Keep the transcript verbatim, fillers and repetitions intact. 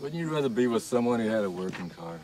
Wouldn't you rather be with someone who had a working car?